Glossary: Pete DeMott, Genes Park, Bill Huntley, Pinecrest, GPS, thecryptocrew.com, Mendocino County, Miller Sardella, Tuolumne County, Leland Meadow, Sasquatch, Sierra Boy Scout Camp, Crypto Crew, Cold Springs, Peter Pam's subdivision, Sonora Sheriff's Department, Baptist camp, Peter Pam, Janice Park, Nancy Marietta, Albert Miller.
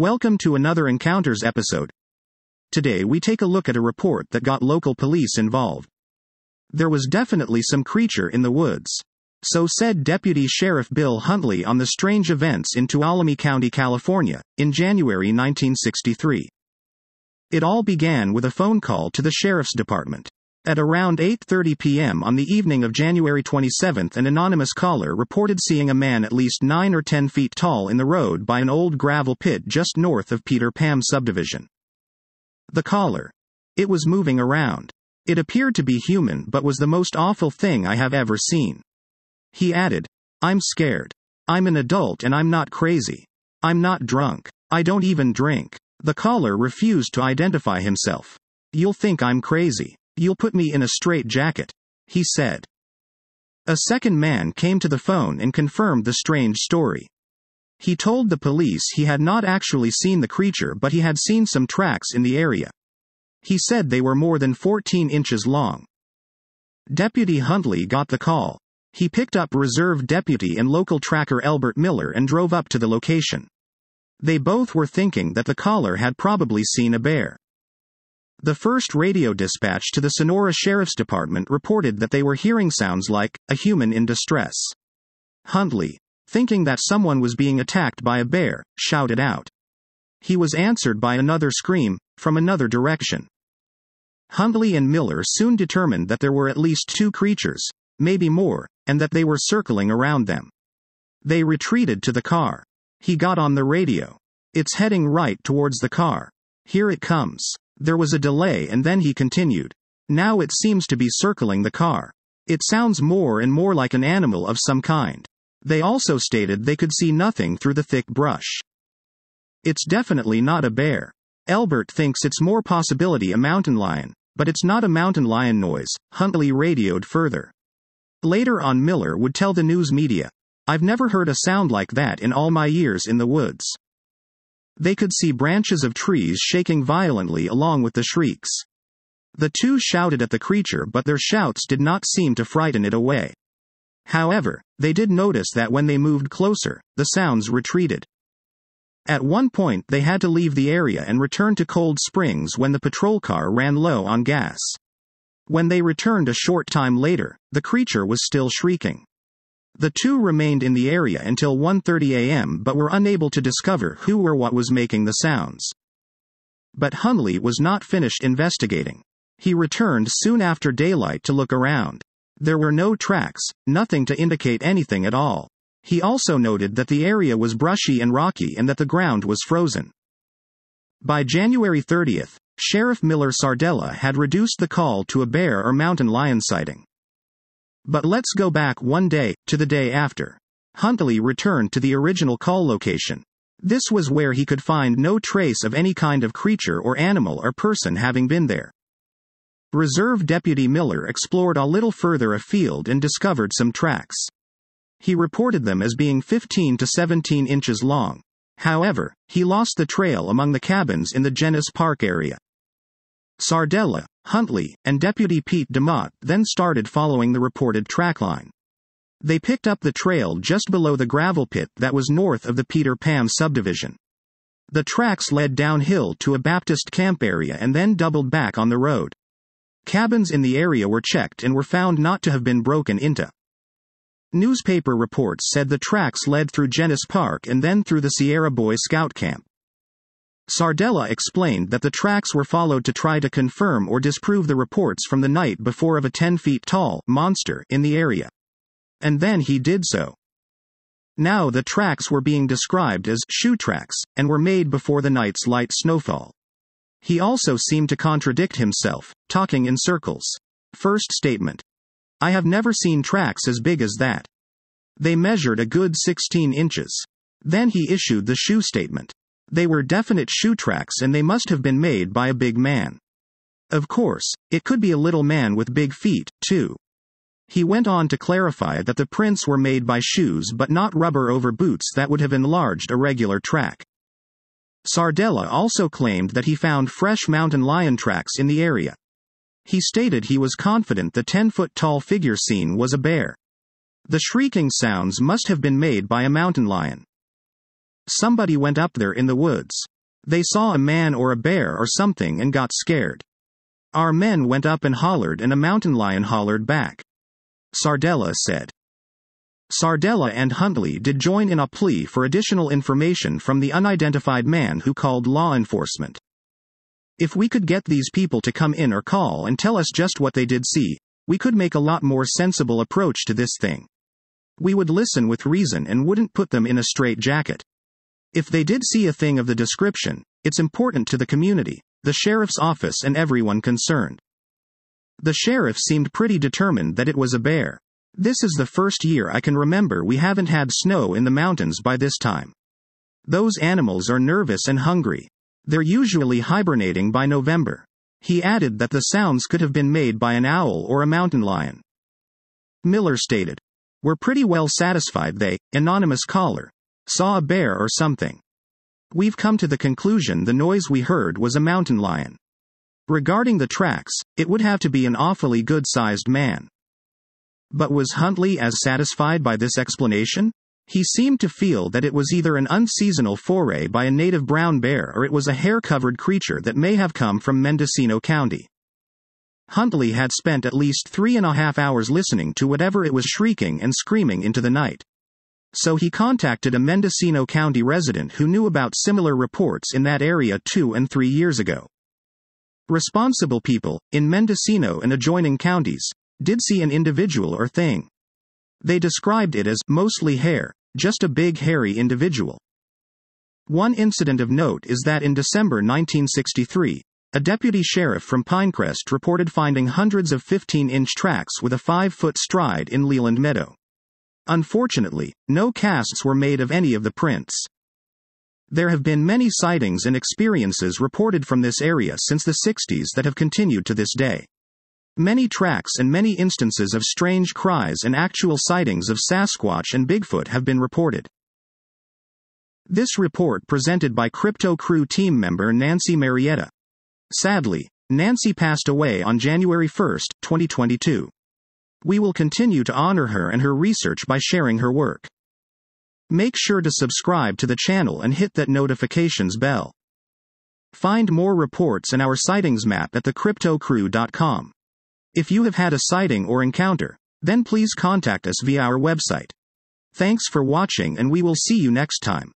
Welcome to another Encounters episode. Today we take a look at a report that got local police involved. There was definitely some creature in the woods. So said Deputy Sheriff Bill Huntley on the strange events in Tuolumne County, California, in January 1963. It all began with a phone call to the Sheriff's Department. At around 8:30 p.m. on the evening of January 27, an anonymous caller reported seeing a man at least 9 or 10 feet tall in the road by an old gravel pit just north of Peter Pam's subdivision. The caller. It was moving around. It appeared to be human but was the most awful thing I have ever seen. He added, I'm scared. I'm an adult and I'm not crazy. I'm not drunk. I don't even drink. The caller refused to identify himself. You'll think I'm crazy. You'll put me in a straitjacket, he said. A second man came to the phone and confirmed the strange story. He told the police he had not actually seen the creature but he had seen some tracks in the area. He said they were more than 14 inches long. Deputy Huntley got the call. He picked up Reserve Deputy and local tracker Albert Miller and drove up to the location. They both were thinking that the caller had probably seen a bear. The first radio dispatch to the Sonora Sheriff's Department reported that they were hearing sounds like a human in distress. Huntley, thinking that someone was being attacked by a bear, shouted out. He was answered by another scream, from another direction. Huntley and Miller soon determined that there were at least two creatures, maybe more, and that they were circling around them. They retreated to the car. He got on the radio. It's heading right towards the car. Here it comes. There was a delay and then he continued. Now it seems to be circling the car. It sounds more and more like an animal of some kind. They also stated they could see nothing through the thick brush. It's definitely not a bear. Albert thinks it's more possibility a mountain lion, but it's not a mountain lion noise, Huntley radioed further. Later on Miller would tell the news media, I've never heard a sound like that in all my years in the woods. They could see branches of trees shaking violently along with the shrieks. The two shouted at the creature but their shouts did not seem to frighten it away. However, they did notice that when they moved closer, the sounds retreated. At one point they had to leave the area and return to Cold Springs when the patrol car ran low on gas. When they returned a short time later, the creature was still shrieking. The two remained in the area until 1:30 a.m. but were unable to discover who or what was making the sounds. But Huntley was not finished investigating. He returned soon after daylight to look around. There were no tracks, nothing to indicate anything at all. He also noted that the area was brushy and rocky and that the ground was frozen. By January 30th, Sheriff Miller Sardella had reduced the call to a bear or mountain lion sighting. But let's go back one day, to the day after. Huntley returned to the original call location. This was where he could find no trace of any kind of creature or animal or person having been there. Reserve Deputy Miller explored a little further afield and discovered some tracks. He reported them as being 15 to 17 inches long. However, he lost the trail among the cabins in the Genes Park area. Sardella, Huntley, and Deputy Pete DeMott then started following the reported trackline. They picked up the trail just below the gravel pit that was north of the Peter Pam subdivision. The tracks led downhill to a Baptist camp area and then doubled back on the road. Cabins in the area were checked and were found not to have been broken into. Newspaper reports said the tracks led through Janice Park and then through the Sierra Boy Scout Camp. Sardella explained that the tracks were followed to try to confirm or disprove the reports from the night before of a 10 feet tall monster in the area. And then he did so. Now the tracks were being described as shoe tracks, and were made before the night's light snowfall. He also seemed to contradict himself, talking in circles. First statement. I have never seen tracks as big as that. They measured a good 16 inches. Then he issued the shoe statement. They were definite shoe tracks and they must have been made by a big man. Of course, it could be a little man with big feet, too. He went on to clarify that the prints were made by shoes but not rubber over boots that would have enlarged a regular track. Sardella also claimed that he found fresh mountain lion tracks in the area. He stated he was confident the 10-foot-tall figure seen was a bear. The shrieking sounds must have been made by a mountain lion. Somebody went up there in the woods. They saw a man or a bear or something and got scared. Our men went up and hollered and a mountain lion hollered back," Sardella said. Sardella and Huntley did join in a plea for additional information from the unidentified man who called law enforcement. If we could get these people to come in or call and tell us just what they did see, we could make a lot more sensible approach to this thing. We would listen with reason and wouldn't put them in a straitjacket. If they did see a thing of the description, it's important to the community, the sheriff's office and everyone concerned. The sheriff seemed pretty determined that it was a bear. This is the first year I can remember we haven't had snow in the mountains by this time. Those animals are nervous and hungry. They're usually hibernating by November. He added that the sounds could have been made by an owl or a mountain lion. Miller stated, "We're pretty well satisfied they, anonymous caller, saw a bear or something. We've come to the conclusion the noise we heard was a mountain lion. Regarding the tracks, it would have to be an awfully good-sized man." But was Huntley as satisfied by this explanation? He seemed to feel that it was either an unseasonal foray by a native brown bear or it was a hair-covered creature that may have come from Mendocino County. Huntley had spent at least 3.5 hours listening to whatever it was shrieking and screaming into the night. So he contacted a Mendocino County resident who knew about similar reports in that area 2 and 3 years ago. Responsible people, in Mendocino and adjoining counties, did see an individual or thing. They described it as mostly hair, just a big hairy individual. One incident of note is that in December 1963, a deputy sheriff from Pinecrest reported finding hundreds of 15-inch tracks with a 5-foot stride in Leland Meadow. Unfortunately, no casts were made of any of the prints. There have been many sightings and experiences reported from this area since the 60s that have continued to this day. Many tracks and many instances of strange cries and actual sightings of Sasquatch and Bigfoot have been reported. This report presented by Crypto Crew team member Nancy Marietta. Sadly, Nancy passed away on January 1, 2022. We will continue to honor her and her research by sharing her work. Make sure to subscribe to the channel and hit that notifications bell. Find more reports and our sightings map at thecryptocrew.com. If you have had a sighting or encounter, then please contact us via our website. Thanks for watching and we will see you next time.